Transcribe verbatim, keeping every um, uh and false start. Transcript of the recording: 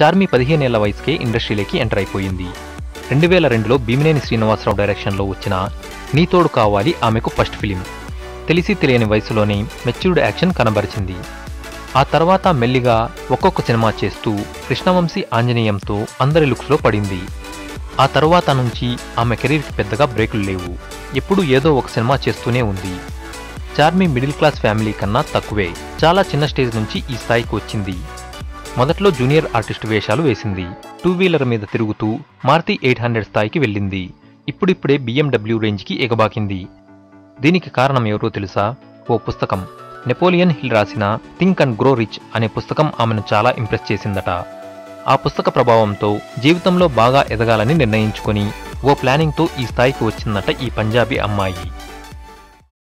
చార్మి పదిహేను ఏళ్ల వయసుకే ఇండస్ట్రీలోకి ఎంటర్ అయిపోయింది. రెండు వేల రెండులో భీమినేని శ్రీనివాసరావు డైరెక్షన్లో వచ్చిన నీ తోడు కావాలి ఆమెకు ఫస్ట్ ఫిలిం. తెలిసి తెలియని వయసులోనే మెచ్యూర్డ్ యాక్షన్ కనబరిచింది. ఆ తర్వాత మెల్లిగా ఒక్కొక్క సినిమా చేస్తూ కృష్ణవంశీ ఆంజనేయంతో అందరి లుక్స్లో పడింది. ఆ తర్వాత నుంచి ఆమె కెరీర్కి పెద్దగా బ్రేకులు లేవు. ఎప్పుడూ ఏదో ఒక సినిమా చేస్తూనే ఉంది. చార్మి మిడిల్ క్లాస్ ఫ్యామిలీ కన్నా తక్కువే. చాలా చిన్న స్టేజ్ నుంచి ఈ స్థాయికి వచ్చింది. మొదట్లో జూనియర్ ఆర్టిస్ట్ వేషాలు వేసింది. టూ వీలర్ మీద తిరుగుతూ మారుతి ఎయిట్ హండ్రెడ్ స్థాయికి వెళ్ళింది. ఇప్పుడిప్పుడే బిఎండబ్ల్యూ రేంజ్కి ఎగబాకింది. దీనికి కారణం ఎవరో తెలుసా? ఓ పుస్తకం. నెపోలియన్ హిల్ రాసిన థింక్ అండ్ గ్రో రిచ్ అనే పుస్తకం ఆమెను చాలా ఇంప్రెస్ చేసిందట. ఆ పుస్తక ప్రభావంతో జీవితంలో బాగా ఎదగాలని నిర్ణయించుకొని ఓ ప్లానింగ్తో ఈ స్థాయికి వచ్చిందట ఈ పంజాబీ అమ్మాయి.